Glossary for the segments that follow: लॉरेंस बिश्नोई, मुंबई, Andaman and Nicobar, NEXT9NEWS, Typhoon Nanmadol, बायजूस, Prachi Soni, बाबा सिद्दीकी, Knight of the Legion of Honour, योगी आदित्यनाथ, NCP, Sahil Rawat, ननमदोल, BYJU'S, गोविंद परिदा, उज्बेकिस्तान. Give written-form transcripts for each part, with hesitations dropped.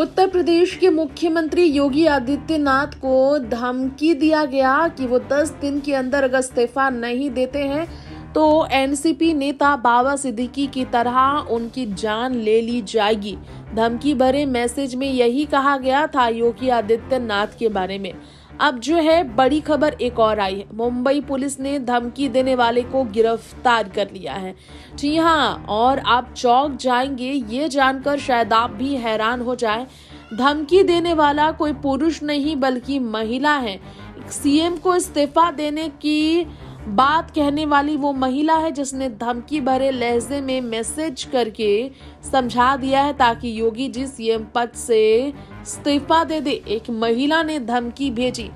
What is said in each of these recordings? उत्तर प्रदेश के मुख्यमंत्री योगी आदित्यनाथ को धमकी दिया गया कि वो 10 दिन के अंदर अगर इस्तीफा नहीं देते हैं तो एनसीपी नेता बाबा सिद्दीकी की तरह उनकी जान ले ली जाएगी। धमकी भरे मैसेज में यही कहा गया था योगी आदित्यनाथ के बारे में। अब जो है बड़ी खबर एक और आई है, मुंबई पुलिस ने धमकी देने वाले को गिरफ्तार कर लिया है। जी हाँ, और आप चौंक जाएंगे ये जानकर, शायद आप भी हैरान हो जाएं। धमकी देने वाला कोई पुरुष नहीं बल्कि महिला है। सीएम को इस्तीफा देने की बात कहने वाली वो महिला है जिसने धमकी भरे लहजे में मैसेज करके समझा दिया है ताकि योगी जी सीएम पद से इस्तीफा दे दे। एक महिला ने धमकी भेजी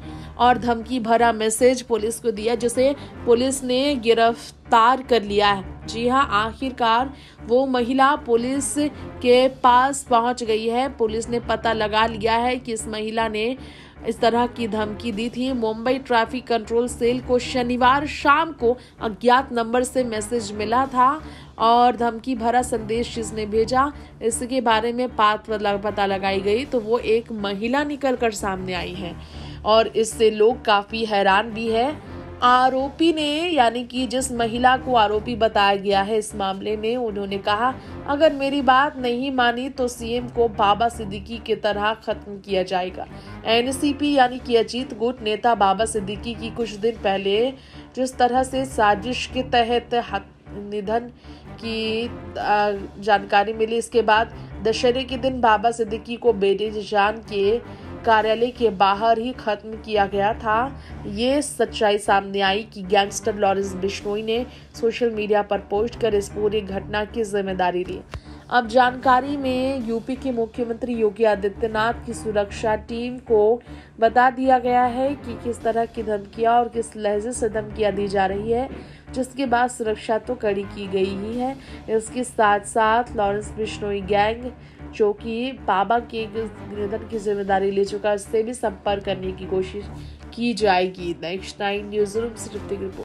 और धमकी भरा मैसेज पुलिस को दिया, जिसे पुलिस ने गिरफ्तार कर लिया है। जी हाँ, आखिरकार वो महिला पुलिस के पास पहुंच गई है। पुलिस ने पता लगा लिया है कि इस महिला ने इस तरह की धमकी दी थी। मुंबई ट्रैफिक कंट्रोल सेल को शनिवार शाम को अज्ञात नंबर से मैसेज मिला था और धमकी भरा संदेश जिसने भेजा इसके बारे में पता लगाई गई तो वो एक महिला निकल कर सामने आई है और इससे लोग काफ़ी हैरान भी है। आरोपी ने, यानी कि जिस महिला को आरोपी बताया गया है इस मामले में, उन्होंने कहा अगर मेरी बात नहीं मानी तो सीएम को बाबा सिद्दीकी की तरह खत्म किया जाएगा। एनसीपी यानी कि अजीत गुट नेता बाबा सिद्दीकी की कुछ दिन पहले जिस तरह से साजिश के तहत निधन की जानकारी मिली, इसके बाद दशहरे के दिन बाबा सिद्दीकी को बेरीजान के कार्यालय के बाहर ही खत्म किया गया था। ये सच्चाई सामने आई कि गैंगस्टर लॉरेंस बिश्नोई ने सोशल मीडिया पर पोस्ट कर इस पूरी घटना की जिम्मेदारी ली। अब जानकारी में यूपी के मुख्यमंत्री योगी आदित्यनाथ की सुरक्षा टीम को बता दिया गया है कि किस तरह की धमकियां और किस लहजे से धमकियां दी जा रही है, जिसके बाद सुरक्षा तो कड़ी की गई ही है। इसके साथ साथ लॉरेंस बिश्नोई गैंग जो कि बाबा के निधन की जिम्मेदारी ले चुका, इससे भी संपर्क करने की कोशिश की जाएगी। नेक्स्ट 9 न्यूज़ रूम से रिपोर्ट।